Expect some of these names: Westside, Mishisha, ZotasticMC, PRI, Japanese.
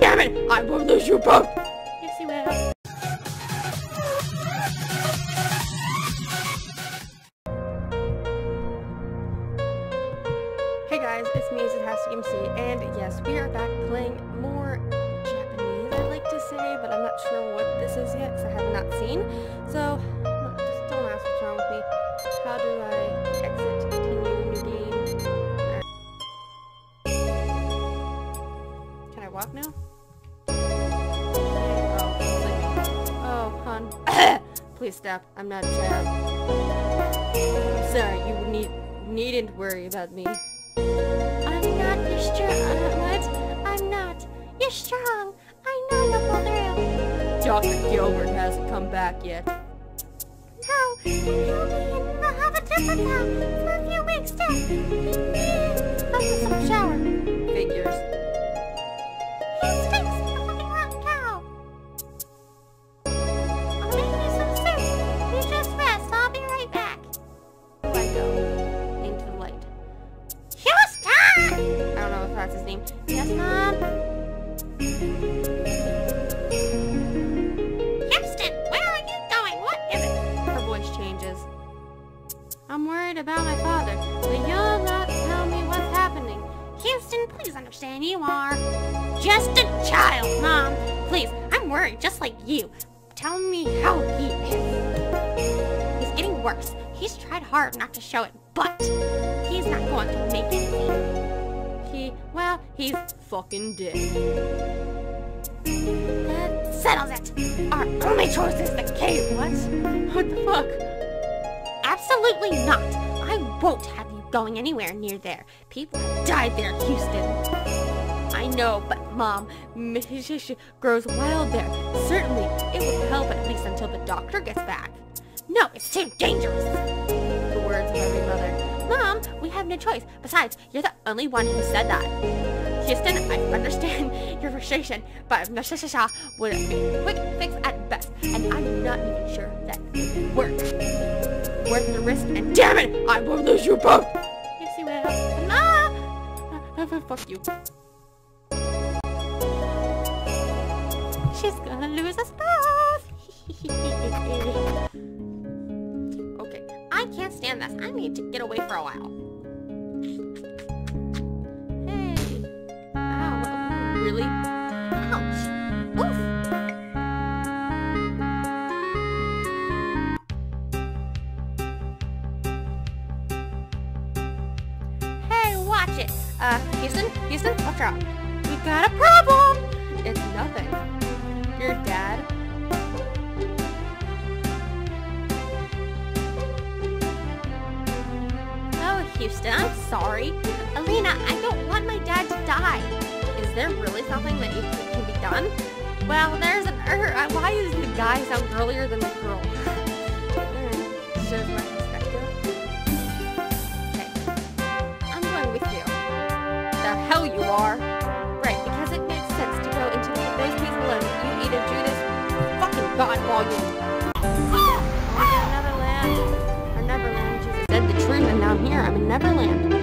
Damn it! I will lose you both! Yes, you will. Hey guys, it's me, ZotasticMC, and yes, we are back playing more Japanese, I'd like to say, but I'm not sure what this is yet, because I have not seen. So, just don't ask what's wrong with me. How do I exit, continue, new game? Walk now? Oh, hon. Please stop. I'm not a child. Sorry, you needn't worry about me. I'm not your strong. I'm not. You're strong. I know you'll pull through. Dr. Gilbert hasn't come back yet. No, he'll be in. We'll have a temper now for a few weeks too. I'll get some shower. Figures. I'm worried about my father, but you'll not tell me what's happening. Houston, please understand you are just a child, Mom. Please, I'm worried just like you. Tell me how he is. He's getting worse. He's tried hard not to show it, but he's not going to make anything. He's fucking dead. That settles it. Our only choice is the cave. What the fuck? Absolutely not! I won't have you going anywhere near there. People have died there, Houston. I know, but Mom, Mishisha grows wild there. Certainly, it will help at least until the doctor gets back. No, it's too dangerous! The words of every mother. Mom, we have no choice. Besides, you're the only one who said that. Houston, I understand your frustration, but Mishisha would be a quick fix at best, and I'm not even sure that it works. Worth the risk, and damn it, I will lose you both! Yes, you will. No! Fuck you. She's gonna lose us both! Okay, I can't stand this. I need to get away for a while. Hey. Ow, really? Ouch! Oof! Houston, what's wrong? We got a problem! It's nothing. Your dad... Oh, Houston, I'm sorry. Alina, I don't want my dad to die. Is there really something that can be done? Well, there's an why does the guy sound girlier than the girl? Shows my hell you are. Right, because it makes sense to go into the boys' place alone. You either do this fucking god volume. Another land. Or Neverland. Jesus said the truth and now I'm here. I'm in Neverland.